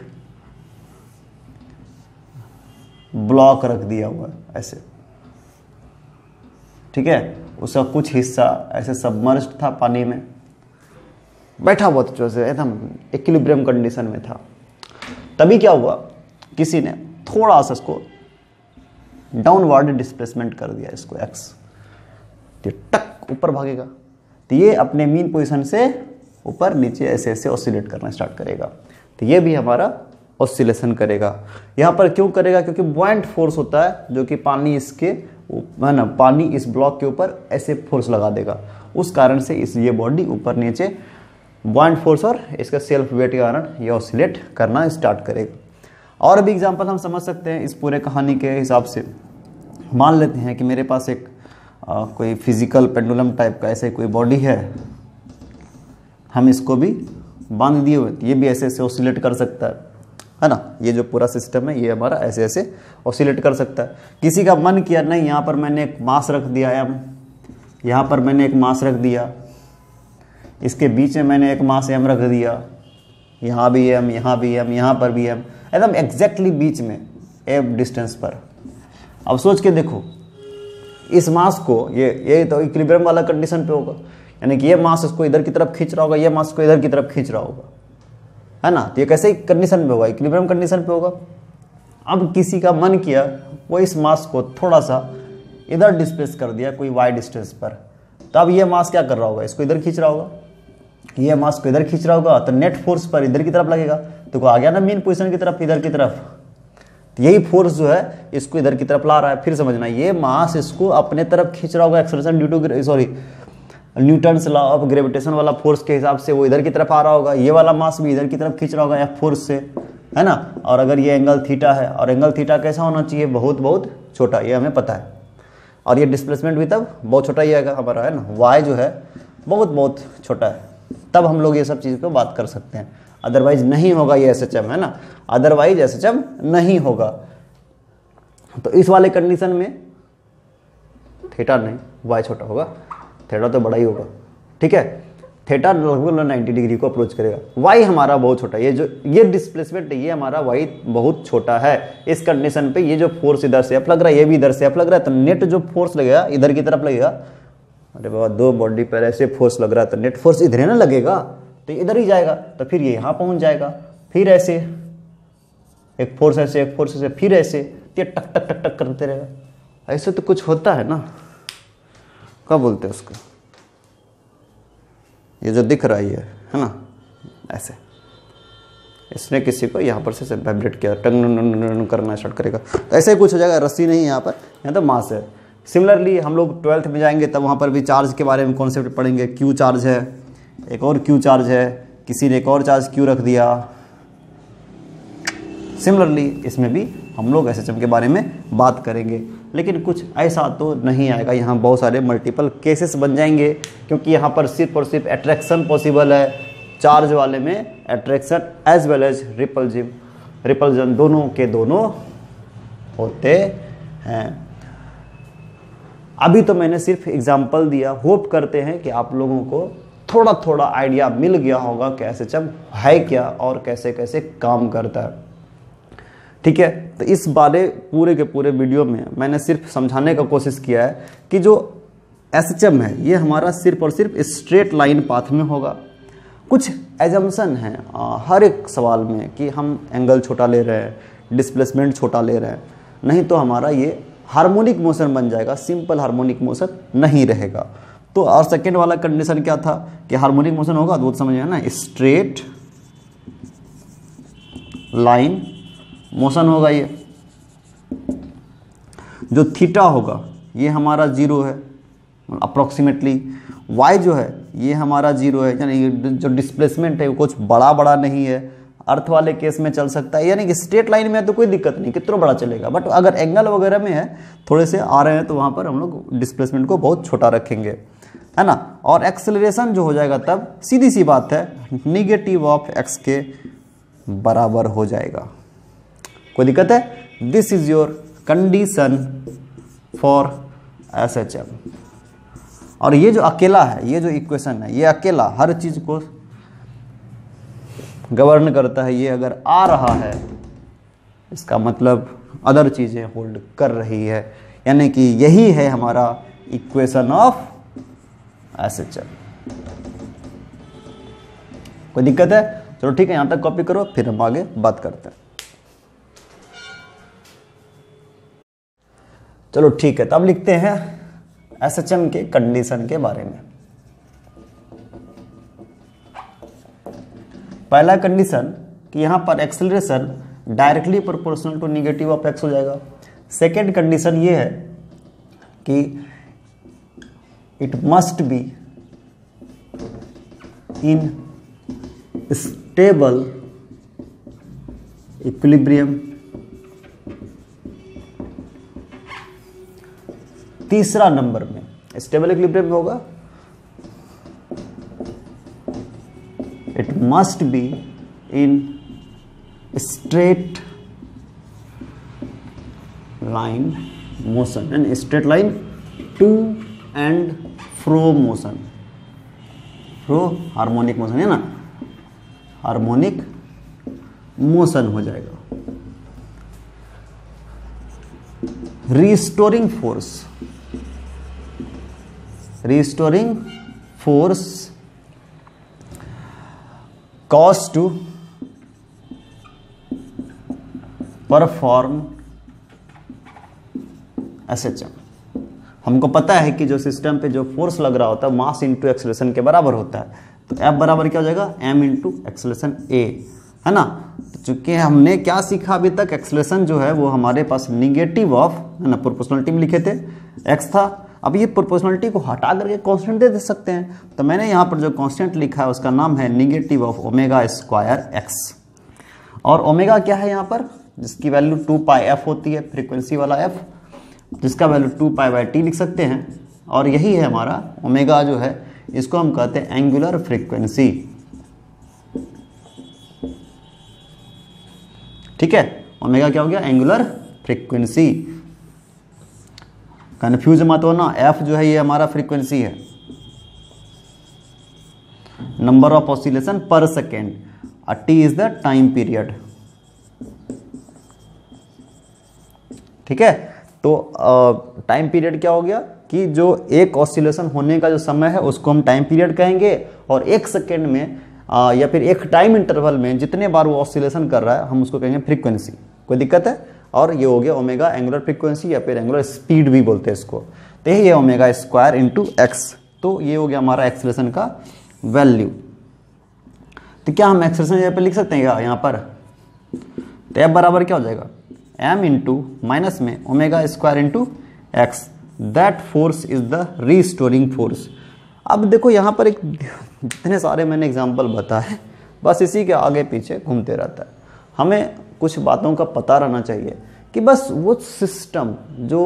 ब्लॉक रख दिया हुआ है ऐसे, ठीक है, उसका कुछ हिस्सा ऐसे सबमर्ज्ड था पानी में, बैठा हुआ था जैसे एकदम इक्विलिब्रियम कंडीशन में था। तभी क्या हुआ, किसी ने थोड़ा सा इसको डाउनवर्ड डिस्प्लेसमेंट कर दिया इसको एक्स, तो टक ऊपर भागेगा। तो ये अपने मीन पोजीशन से ऊपर नीचे ऐसे ऐसे ऑसिलेट करना स्टार्ट करेगा। तो ये भी हमारा ऑसिलेशन करेगा। यहाँ पर क्यों करेगा? क्योंकि बॉइंट फोर्स होता है जो कि पानी इसके है ना, पानी इस ब्लॉक के ऊपर ऐसे फोर्स लगा देगा, उस कारण से इस ये बॉडी ऊपर नीचे बॉइंट फोर्स और इसका सेल्फ वेट के कारण ये ऑसिलेट करना स्टार्ट करेगा। और भी एग्जांपल हम समझ सकते हैं इस पूरे कहानी के हिसाब से। मान लेते हैं कि मेरे पास एक कोई फिजिकल पेंडुलम टाइप का ऐसे कोई बॉडी है, हम इसको भी बांध दिए हुए, ये भी ऐसे ऐसे ऑसिलेट कर सकता है ना। ये जो पूरा सिस्टम है ये हमारा ऐसे ऐसे ऑसिलेट कर सकता है। किसी का मन किया नहीं, यहाँ पर मैंने एक मास रख दिया है, यहाँ पर मैंने एक मास रख दिया, इसके बीच में मैंने एक मास एम रख दिया, यहाँ भी एम, यहाँ भी एम, यहाँ पर भी एम, एकदम एग्जैक्टली बीच में एम डिस्टेंस पर। अब सोच के देखो इस मास को, ये तो इक्विलिब्रियम वाला कंडीशन पे होगा, यानी कि ये मास इसको इधर की तरफ खींच रहा होगा, ये मास को इधर की तरफ खींच रहा होगा, है ना। तो ये कैसे कंडीशन पे होगा? इक्विलिब्रियम कंडीशन पे होगा। अब किसी का मन किया वो इस मास को थोड़ा सा इधर डिस्प्लेस कर दिया कोई वाई डिस्टेंस पर, तो अब ये मास क्या कर रहा होगा? इसको इधर खींच रहा होगा, ये मास को इधर खींच रहा होगा, तो नेट फोर्स पर इधर की तरफ लगेगा। तो वो आ गया ना मेन पोजीशन की तरफ, इधर की तरफ। तो यही फोर्स जो है इसको इधर की तरफ ला रहा है। फिर समझना ये मास इसको अपने तरफ खींच रहा होगा, acceleration due to Newton's law of gravitation वाला फोर्स के हिसाब से वो इधर की तरफ आ रहा होगा, ये वाला मास भी इधर की तरफ खींच रहा होगा या फोर्स से, है ना। और अगर ये एंगल थीटा है, और एंगल थीटा कैसा होना चाहिए? बहुत बहुत छोटा, ये हमें पता है। और ये डिस्प्लेसमेंट भी तब बहुत छोटा ही आएगा हमारा, है ना। वाई जो है बहुत बहुत छोटा है, तब हम लोग ये सब चीज़ को बात कर सकते हैं। अदरवाइज नहीं होगा ये एसएचएम, है ना। अदरवाइज एसएचएम नहीं होगा। तो इस वाले कंडीशन में थीटा नहीं, वाई छोटा होगा, थीटा तो बड़ा ही होगा, ठीक है। थीटा लगभग 90 डिग्री को अप्रोच करेगा। वाई हमारा बहुत छोटा, ये जो ये डिस्प्लेसमेंट है ये हमारा वाई बहुत छोटा है। इस कंडीशन पे ये जो फोर्स इधर से अप लग रहा है, ये भी इधर से अप लग रहा है, तो नेट जो फोर्स लगेगा इधर की तरफ लगेगा। अरे बाबा, दो बॉडी पर ऐसे फोर्स लग रहा है, तो नेट फोर्स इधर ही ना लगेगा, तो इधर ही जाएगा। तो फिर ये यहाँ पहुँच जाएगा, फिर ऐसे एक फोर्स ऐसे, एक फोर्स ऐसे, फिर ऐसे, ये टक टक टक टक करते रहेगा। ऐसे तो कुछ होता है ना, क्या बोलते हैं उसको, ये जो दिख रहा है ना, ऐसे इसने किसी को यहाँ पर से वाइब्रेट किया, टंग करना स्टार्ट करेगा, तो ऐसे कुछ हो जाएगा। रस्सी नहीं है यहाँ पर, यहाँ तो मास है। सिमिलरली हम लोग 12th में जाएंगे तब वहाँ पर भी चार्ज के बारे में कॉन्सेप्ट पढ़ेंगे। क्यू चार्ज है, एक और क्यू चार्ज है, किसी ने एक और चार्ज क्यू रख दिया। सिमिलरली इसमें भी हम लोग एसएचएम के बारे में बात करेंगे, लेकिन कुछ ऐसा तो नहीं आएगा। यहाँ बहुत सारे मल्टीपल केसेस बन जाएंगे, क्योंकि यहाँ पर सिर्फ और सिर्फ एट्रैक्शन पॉसिबल है। चार्ज वाले में attraction as well as repulsion दोनों के दोनों होते हैं। अभी तो मैंने सिर्फ एग्जाम्पल दिया, होप करते हैं कि आप लोगों को थोड़ा थोड़ा आइडिया मिल गया होगा कि एसएचएम है क्या और कैसे कैसे काम करता है, ठीक है। तो इस बारे पूरे के पूरे वीडियो में मैंने सिर्फ समझाने का कोशिश किया है कि जो एसएचएम है ये हमारा सिर्फ और सिर्फ स्ट्रेट लाइन पाथ में होगा। कुछ एजम्पशन हैं हर एक सवाल में कि हम एंगल छोटा ले रहे हैं, डिस्प्लेसमेंट छोटा ले रहे हैं, नहीं तो हमारा ये हार्मोनिक मोशन बन जाएगा, सिंपल हार्मोनिक मोशन नहीं रहेगा। तो और सेकेंड वाला कंडीशन क्या था कि हार्मोनिक मोशन होगा तो समझिए ना, स्ट्रेट लाइन मोशन होगा। ये जो थीटा होगा ये हमारा जीरो है अप्रोक्सीमेटली, वाई जो है ये हमारा जीरो है, यानी जो डिस्प्लेसमेंट है वो कुछ बड़ा नहीं है। अर्थ वाले केस में चल सकता है, यानी कि स्ट्रेट लाइन में है तो कोई दिक्कत नहीं, कितना बड़ा चलेगा। बट अगर एंगल वगैरह में है, थोड़े से आ रहे हैं, तो वहाँ पर हम लोग डिस्प्लेसमेंट को बहुत छोटा रखेंगे, है ना। और एक्सेलरेशन जो हो जाएगा तब सीधी सी बात है निगेटिव ऑफ एक्स के बराबर हो जाएगा। कोई दिक्कत है? This is your condition for SHM. और ये जो अकेला है, ये जो इक्वेशन है, ये अकेला हर चीज़ को गवर्न करता है। ये अगर आ रहा है इसका मतलब अदर चीज़ें होल्ड कर रही है, यानी कि यही है हमारा इक्वेशन ऑफ एसएचएम। कोई दिक्कत है? चलो ठीक है, यहाँ तक कॉपी करो, फिर हम आगे बात करते हैं। चलो ठीक है, तब लिखते हैं एसएचएम के कंडीशन के बारे में। पहला कंडीशन कि यहां पर acceleration directly proportional to negative of x हो जाएगा। सेकेंड कंडीशन ये है कि it must be in stable equilibrium. तीसरा नंबर में स्टेबल इक्विलिब्रियम होगा it must be in straight line motion and straight line to and fro motion, fro harmonic motion है ना, हार्मोनिक मोशन हो जाएगा। Restoring force, restoring force cause to perform SHM. हमको पता है कि जो सिस्टम पे जो फोर्स लग रहा होता है मास इंटू एक्सेलरेशन के बराबर होता है, तो F बराबर क्या हो जाएगा, m इंटू एक्सेलरेशन a, है ना। तो चूंकि हमने क्या सीखा अभी तक, एक्सेलरेशन जो है वो हमारे पास निगेटिव ऑफ, है ना, प्रोपोर्शनलिटी में लिखे थे x था। अब ये प्रोपोर्शनलिटी को हटा करके कांस्टेंट दे सकते हैं, तो मैंने यहाँ पर जो कांस्टेंट लिखा है उसका नाम है negative of omega square x. और ओमेगा क्या है यहाँ पर, जिसकी वैल्यू 2πf होती है, फ्रीक्वेंसी वाला f, जिसका वैल्यू 2π/t लिख सकते हैं। और यही है हमारा ओमेगा जो है, इसको हम कहते हैं एंगुलर फ्रीक्वेंसी, ठीक है। ओमेगा क्या हो गया, एंगुलर फ्रीक्वेंसी। कन्फ्यूज मत होना, f जो है ये हमारा फ्रीक्वेंसी है, number of oscillation per second, और t is the time period, ठीक है। तो टाइम पीरियड क्या हो गया कि जो एक ऑसिलेशन होने का जो समय है उसको हम टाइम पीरियड कहेंगे, और एक सेकेंड में या फिर एक टाइम इंटरवल में जितने बार वो ऑसिलेशन कर रहा है हम उसको कहेंगे फ्रीक्वेंसी। कोई दिक्कत है? और ये हो गया ओमेगा एंगुलर फ्रीक्वेंसी या फिर एंगुलर स्पीड भी बोलते हैं इसको। तो यही है ओमेगा स्क्वायर इंटू एक्स। तो ये हो गया हमारा एक्सेलरेशन का वैल्यू। तो क्या हम एक्सेलरेशन यहाँ पर लिख सकते हैं क्या, यहाँ पर तो एफ बराबर क्या हो जाएगा, m इंटू माइनस में omega square into x. That force is the restoring force. अब देखो यहाँ पर एक इतने सारे मैंने एग्जाम्पल बताए, बस इसी के आगे पीछे घूमते रहता है। हमें कुछ बातों का पता रहना चाहिए कि बस वो सिस्टम जो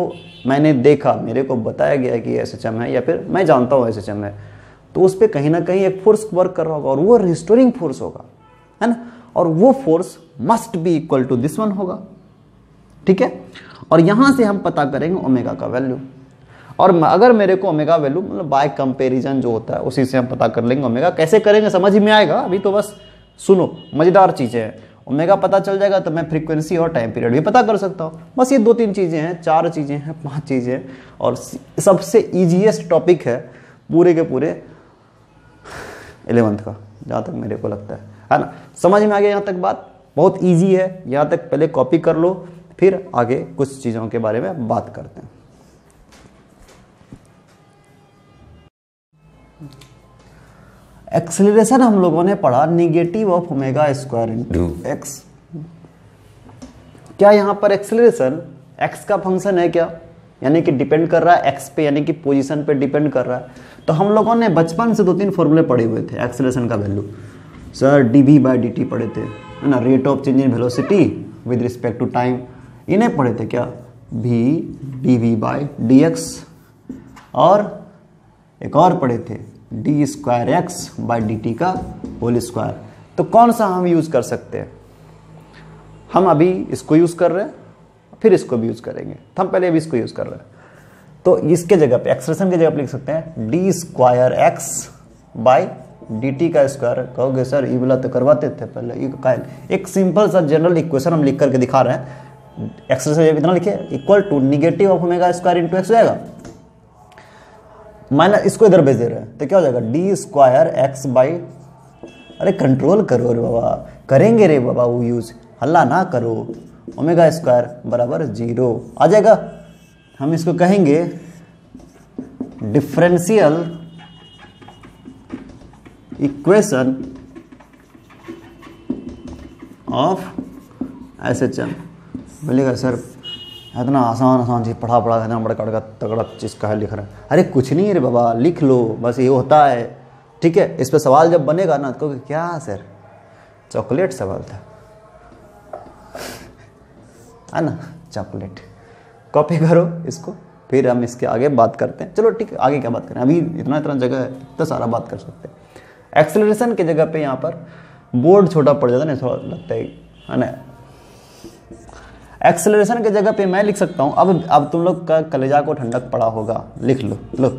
मैंने देखा, मेरे को बताया गया कि एसएचएम है या फिर मैं जानता हूँ एसएचएम है, तो उस पर कहीं ना कहीं एक फोर्स वर्क कर रहा होगा और वो रिस्टोरिंग फोर्स होगा, है ना। और वो force must be equal to this one होगा, ठीक है। और यहाँ से हम पता करेंगे ओमेगा का वैल्यू। और अगर मेरे को ओमेगा वैल्यू मतलब बाय कंपैरिजन जो होता है उसी से हम पता कर लेंगे ओमेगा। कैसे करेंगे समझ में आएगा, अभी तो बस सुनो, मज़ेदार चीज़ें हैं। ओमेगा पता चल जाएगा तो मैं फ्रीक्वेंसी और टाइम पीरियड भी पता कर सकता हूँ। बस ये 2-3 चीज़ें हैं, 4 चीज़ें हैं, 5 चीज़ें हैं। और सबसे ईजीएस्ट टॉपिक है पूरे के पूरे 11th का, जहाँ तक मेरे को लगता है ना। समझ में आ गया यहाँ तक बात, बहुत ईजी है। यहाँ तक पहले कॉपी कर लो, फिर आगे कुछ चीज़ों के बारे में बात करते हैं। एक्सेलरेशन हम लोगों ने पढ़ा negative of omega square into x. क्या यहाँ पर एक्सेलरेशन एक्स का फंक्शन है क्या, यानी कि डिपेंड कर रहा है एक्स पे, यानी कि पोजीशन पे डिपेंड कर रहा है। तो हम लोगों ने बचपन से 2-3 फॉर्मूले पढ़े हुए थे एक्सेलरेशन का वैल्यू, सर dv/dt पढ़े थे, है ना, rate of change in velocity with respect to time, इन्हें पढ़े थे क्या, भी dv/dx, और एक और पढ़े थे d²x/dt का होल स्क्वायर। तो कौन सा हम यूज़ कर सकते हैं, हम अभी इसको यूज़ कर रहे हैं, फिर इसको भी यूज़ करेंगे, तो हम पहले अभी इसको यूज़ कर रहे हैं। तो इसके जगह पे एक्सप्रेशन की जगह पे लिख सकते हैं d²x/dt का स्क्वायर। कहोगे सर ये वाला तो करवाते थे पहले, एक सिंपल सा जनरल इक्वेशन हम लिख करके दिखा रहे हैं। एक्सप्रेशन इतना लिखे, equal to negative of omega square into x हो जाएगा, माइनस इसको इधर भेज दे रहे हैं, तो क्या हो जाएगा d²x/। अरे कंट्रोल करो रे बाबा, करेंगे रे बाबा वो यूज, हल्ला ना करो। ओमेगा स्क्वायर बराबर 0 आ जाएगा, हम इसको कहेंगे डिफरेंशियल इक्वेशन ऑफ SHM। बोलेगा सर इतना आसान आसान चीज़ पढ़ा पढ़ा इतना बड़ा कड़का तगड़ा चीज़ का है लिख रहा है। अरे कुछ नहीं है रे बाबा, लिख लो, बस ये होता है। ठीक है, इस पे सवाल जब बनेगा ना तो क्या सर चॉकलेट सवाल था, है ना, चॉकलेट। कॉपी करो इसको, फिर हम इसके आगे बात करते हैं। चलो ठीक है, आगे क्या बात करें, अभी इतना इतना जगह है, इतना सारा बात कर सकते हैं। एक्सेलरेशन की जगह पे यहाँ पर बोर्ड छोटा पड़ जाता है ना, थोड़ा लगता है ना। एक्सेलरेशन की जगह पे मैं लिख सकता हूँ, अब तुम लोग का कलेजा को ठंडक पड़ा होगा, लिख लो, लो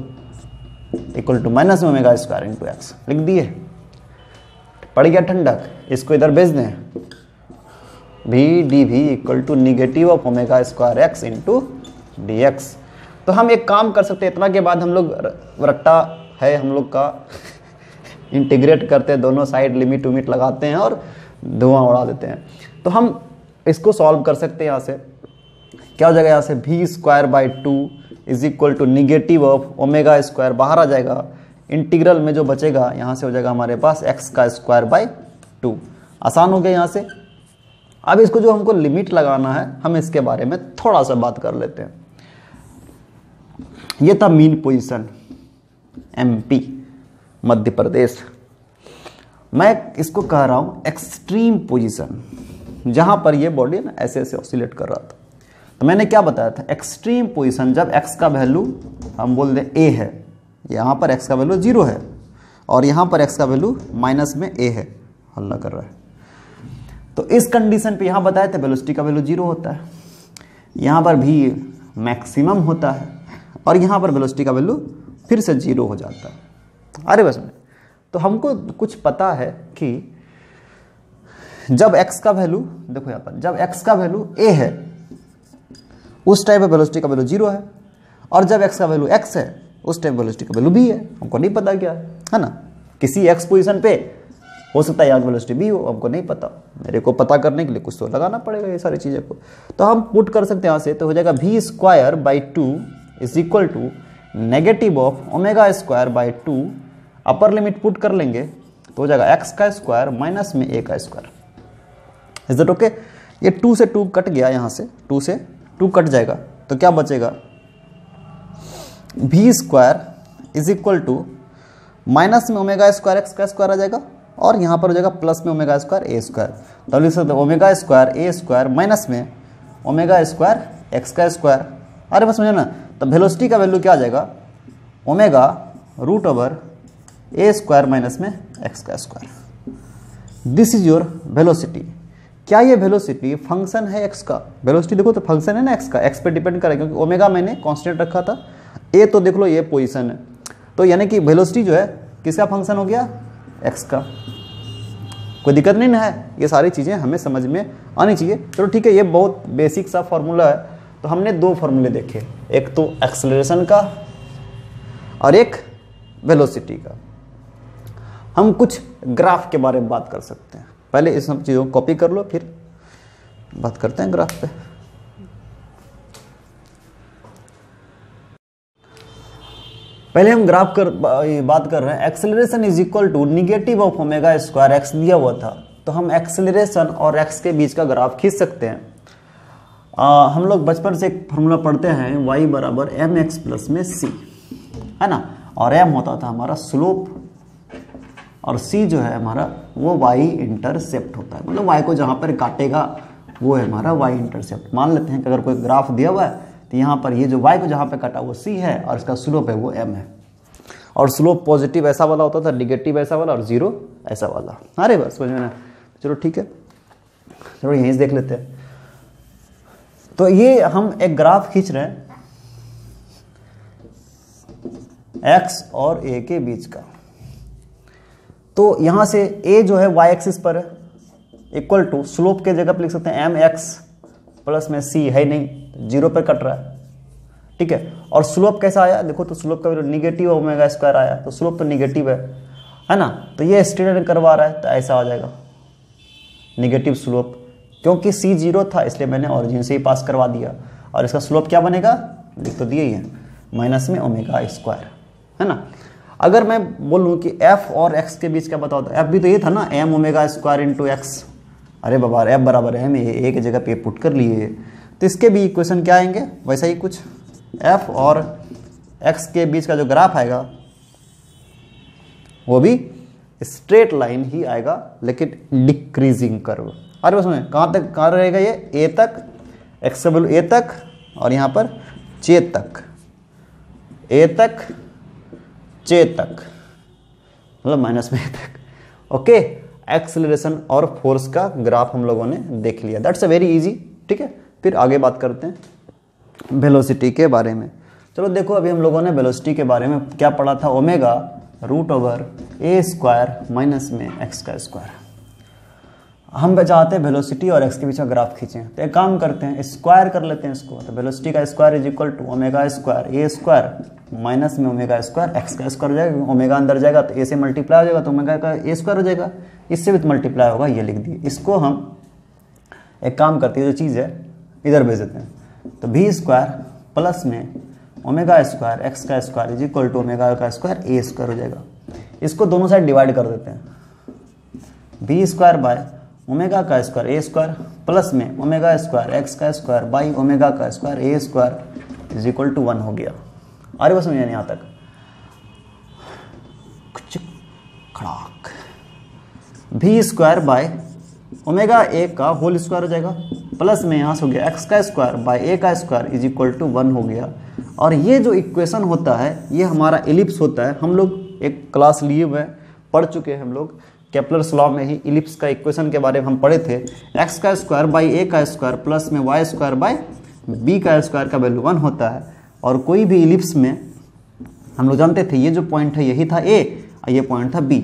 equal to minus omega square into x, लिख दिए, पड़ गया ठंडक। इसको इधर भेज दें, v d v equal to negative of omega square x into d x. तो हम एक काम कर सकते हैं, इतना के बाद हम लोग रट्टा है हम लोग का, इंटीग्रेट करते हैं, दोनों साइड लिमिट उमिट लगाते हैं और धुआं उड़ा देते हैं। तो हम इसको सॉल्व कर सकते हैं। यहाँ से क्या हो जाएगा, यहाँ से v square by two is equal to negative of omega square बाहर आ जाएगा, इंटीग्रल में जो बचेगा यहाँ से हो जाएगा हमारे पास एक्स का स्क्वायर बाई टू। आसान हो गया यहाँ से। अब इसको जो हमको लिमिट लगाना है, हम इसके बारे में थोड़ा सा बात कर लेते हैं। ये था mean position, MP Madhya Pradesh. मैं इसको कह रहा हूँ एक्सट्रीम पोजीशन, जहाँ पर ये बॉडी ना ऐसे ऐसे ऑसिलेट कर रहा था। तो मैंने क्या बताया था, एक्सट्रीम पोजीशन जब एक्स का वैल्यू हम बोल दें ए है, यहाँ पर एक्स का वैल्यू जीरो है और यहाँ पर एक्स का वैल्यू माइनस में ए है, हल्ला कर रहा है। तो इस कंडीशन पे यहाँ बताया था वेलोसिटी का वैल्यू जीरो होता है, यहाँ पर भी मैक्सिमम होता है और यहाँ पर वेलोसिटी का वैल्यू फिर से जीरो हो जाता है। अरे बस में तो हमको कुछ पता है कि जब x का वैल्यू, देखो यहाँ पर जब x का वैल्यू a है उस टाइम पर वेलोसिटी का वैल्यू जीरो है, और जब x का वैल्यू x है उस टाइम वेलोसिटी का वैल्यू b है। हमको नहीं पता क्या है ना, किसी x पोजीशन पे हो सकता है यार वेलोसिटी भी हो, हमको नहीं पता। मेरे को पता करने के लिए कुछ तो लगाना पड़ेगा ये सारी चीज़ें को। तो हम पुट कर सकते हैं यहाँ से, तो हो जाएगा v square by two is equal to negative of omega square by two, upper limit put कर लेंगे तो हो जाएगा एक्स का स्क्वायर माइनस में ए का स्क्वायर। Is that okay? ये टू से टू कट गया, यहाँ से टू से टू कट जाएगा तो क्या बचेगा, v square is equal to minus में ओमेगा स्क्वायर एक्स का स्क्वायर आ जाएगा और यहाँ पर हो जाएगा प्लस में ओमेगा स्क्वायर ए स्क्वायर। तो लिख सकते omega square a square minus में ओमेगा स्क्वायर एक्स का स्क्वायर। अरे बस समझे ना, तो वेलोसिटी का वैल्यू क्या आ जाएगा, omega root over a square minus में एक्स का square. This is your velocity. क्या ये वेलोसिटी फंक्शन है एक्स का? वेलोसिटी देखो तो फंक्शन है ना एक्स का, एक्स पे डिपेंड करेगा क्योंकि ओमेगा मैंने कॉन्स्टेंट रखा था, ए तो देख लो ये पोजिशन है, तो यानी कि वेलोसिटी जो है किसका फंक्शन हो गया, एक्स का। कोई दिक्कत नहीं ना है, ये सारी चीज़ें हमें समझ में आनी चाहिए। चलो ठीक है, ये बहुत बेसिक सा फॉर्मूला है। तो हमने दो फॉर्मूले देखे, एक तो एक्सेलरेशन का और एक वेलोसिटी का। हम कुछ ग्राफ के बारे में बात कर सकते हैं। पहले इस सब चीज़ों को कॉपी कर लो, फिर बात करते हैं ग्राफ पे। पहले हम ग्राफ कर बात कर रहे हैं, acceleration is equal to negative of omega square x दिया हुआ था, तो हम एक्सेलरेशन और एक्स के बीच का ग्राफ खींच सकते हैं। हम लोग बचपन से एक फार्मूला पढ़ते हैं, वाई बराबर एम एक्स प्लस में सी, है ना, और एम होता था हमारा स्लोप और सी जो है हमारा वो वाई इंटरसेप्ट होता है, मतलब वाई को जहाँ पर काटेगा वो है हमारा वाई इंटरसेप्ट। मान लेते हैं कि अगर कोई ग्राफ दिया हुआ है तो यहाँ पर ये जो y को जहाँ पे काटा वो c है और इसका स्लोप है वो m है, और स्लोप पॉजिटिव ऐसा वाला होता था, निगेटिव ऐसा वाला और जीरो ऐसा वाला। अरे बस समझ में ना, चलो ठीक है, चलो यहीं से देख लेते हैं। तो ये हम एक ग्राफ खींच रहे हैं x और a के बीच का। तो यहाँ से a जो है y एक्सिस पर है, इक्वल टू स्लोप के जगह पर लिख सकते हैं mx प्लस में c है नहीं, जीरो पर कट रहा है, ठीक है। और स्लोप कैसा आया देखो, तो स्लोप का वैल्यू निगेटिव ओमेगा स्क्वायर आया, तो स्लोप तो निगेटिव है ना, तो ये स्ट्रेट करवा रहा है, तो ऐसा आ जाएगा निगेटिव स्लोप। क्योंकि c जीरो था इसलिए मैंने ओरिजिन से ही पास करवा दिया, और इसका स्लोप क्या बनेगा, लिख तो दिए ही है, माइनस में ओमेगा स्क्वायर, है ना। अगर मैं बोलूँ कि f और x के बीच क्या बताओ, f भी तो ये था ना m omega square into x. अरे बाबा f बराबर m, ये एक जगह पे पुट कर लिए, तो इसके भी इक्वेशन क्या आएंगे, वैसा ही कुछ f और x के बीच का जो ग्राफ आएगा वो भी स्ट्रेट लाइन ही आएगा, लेकिन डिक्रीजिंग कर्व। अरे बस में कहाँ तक, कहाँ रहेगा ये, a तक, x का वैल्यू a तक, और यहाँ पर चे तक, a तक चे तक, मतलब माइनस में a तक। ओके, एक्सेलरेशन और फोर्स का ग्राफ हम लोगों ने देख लिया, दैट्स अ वेरी इजी। ठीक है, फिर आगे बात करते हैं वेलोसिटी के बारे में। चलो देखो, अभी हम लोगों ने वेलोसिटी के बारे में क्या पढ़ा था, omega root over a square minus में एक्स का स्क्वायर। हम चाहते हैं वेलोसिटी और एक्स के बीच का ग्राफ खींचें, तो एक काम करते हैं स्क्वायर कर लेते हैं इसको, तो वेलोसिटी का square is equal to omega square a square minus में ओमेगा स्क्वायर एक्स का स्क्वायर हो जाएगा। ओमेगा अंदर जाएगा तो ए से मल्टीप्लाई हो जाएगा, तो ओमेगा का ए स्क्वायर हो जाएगा, इससे भी मल्टीप्लाई होगा, ये लिख दिए। इसको हम एक काम करते हैं, जो चीज़ है इधर भेज देते हैं, तो भी स्क्वायर प्लस में ओमेगा स्क्वायर एक्स का square is equal to omega का स्क्वायर ए स्क्वायर हो जाएगा। इसको दोनों साइड डिवाइड कर देते हैं, बी स्क्वायर बाय ओमेगा का स्क्वायर ए स्क्वायर प्लस में ओमेगा स्क्वायर एक्स का स्क्वायर बाई ओमेगा का square a square is equal to 1 हो गया। अरे बस समझ यहाँ तक खड़ाक, भी स्क्वायर बाय ओमेगा ए का होल स्क्वायर हो जाएगा, प्लस में यहाँ से हो गया एक्स का स्क्वायर बाय ए का स्क्वायर इज इक्वल टू 1 हो गया। और ये जो इक्वेशन होता है ये हमारा इलिप्स होता है। हम लोग एक क्लास लिए हुए पढ़ चुके हैं, हम लोग केपलर्स लॉ में ही इलिप्स का इक्वेशन के बारे में हम पढ़े थे, एक्स का स्क्वायर बाई ए का स्क्वायर प्लस में वाई स्क्वायर बाई बी का स्क्वायर का वैल्यू 1 होता है। और कोई भी इलिप्स में हम लोग जानते थे ये जो पॉइंट है यही था ए और ये पॉइंट था बी,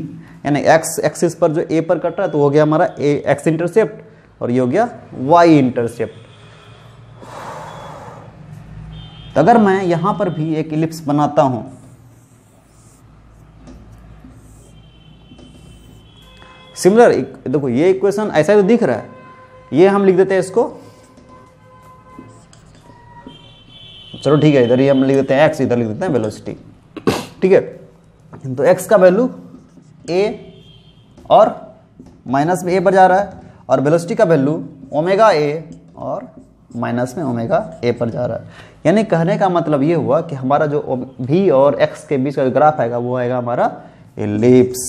यानी एक्स एक्सिस पर जो ए पर कट रहा है तो हो गया हमारा ए एक्स इंटरसेप्ट और ये हो गया वाई इंटरसेप्ट। तो अगर मैं यहाँ पर भी एक इलिप्स बनाता हूँ, सिमिलर देखो ये इक्वेशन ऐसा ही तो दिख रहा है, ये हम लिख देते हैं इसको, चलो ठीक है, इधर ये हम लिख देते हैं एक्स, इधर लिख देते हैं वेलोसिटी। ठीक है, तो एक्स का वैल्यू ए और माइनस में ए पर जा रहा है, और वेलोसिटी का वैल्यू ओमेगा ए और माइनस में ओमेगा ए पर जा रहा है। यानी कहने का मतलब ये हुआ कि हमारा जो भी और एक्स के बीच का ग्राफ आएगा वो आएगा हमारा एलिप्स।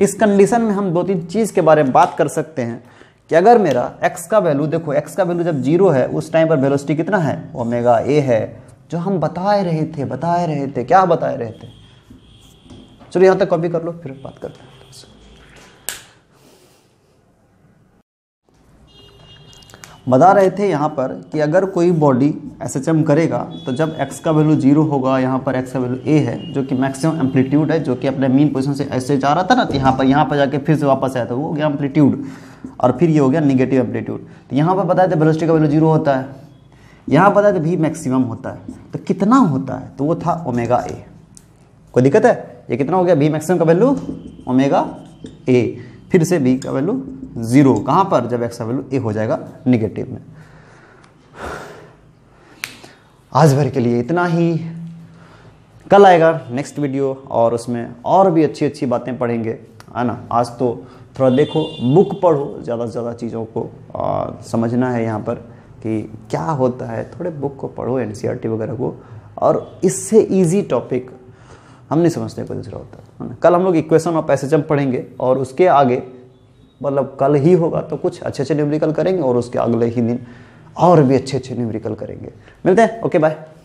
इस कंडीशन में हम दो तीन चीज़ के बारे में बात कर सकते हैं कि अगर मेरा x का वैल्यू, देखो x का वैल्यू जब जीरो है उस टाइम पर वेलोसिटी कितना है, ओमेगा ए है, जो हम बताए रहे थे क्या बताए रहे थे। चलो यहाँ तक कॉपी कर लो, फिर बात करते हैं। बता रहे थे यहाँ पर कि अगर कोई बॉडी एसएचएम करेगा तो जब x का वैल्यू 0 होगा, यहाँ पर x का वैल्यू a है जो कि मैक्सिमम एम्पलीट्यूड है, जो कि अपने मीन पोजीशन से ऐसे जा रहा था ना, तो यहाँ पर जाके फिर से वापस आया था, वो हो गया एम्पलीट्यूड, और फिर ये हो गया निगेटिव एम्पलीट्यूड। तो यहाँ पर बताया था वेलोसिटी का वैल्यू 0 होता है, यहाँ बताया था भी मैक्सिमम होता है, तो कितना होता है, तो वो था ओमेगा ए। कोई दिक्कत है, ये कितना हो गया, भी मैक्सिमम का वैल्यू ओमेगा ए, फिर से बी का वैल्यू 0, कहाँ पर जब एक्स का वैल्यू ए हो जाएगा निगेटिव में। आज भर के लिए इतना ही, कल आएगा नेक्स्ट वीडियो और उसमें और भी अच्छी अच्छी बातें पढ़ेंगे, है ना। आज तो थोड़ा देखो, बुक पढ़ो, ज़्यादा से ज़्यादा चीज़ों को समझना है यहाँ पर कि क्या होता है, थोड़े बुक को पढ़ो, एनसीईआरटी वगैरह को, और इससे ईजी टॉपिक हम नहीं समझते कोई दूसरा होता है ना। कल हम लोग इक्वेशन ऑफ एसएचएम पढ़ेंगे और उसके आगे, मतलब कल ही होगा तो कुछ अच्छे न्यूमेरिकल करेंगे, और उसके अगले ही दिन और भी अच्छे न्यूमेरिकल करेंगे। मिलते हैं, ओके बाय।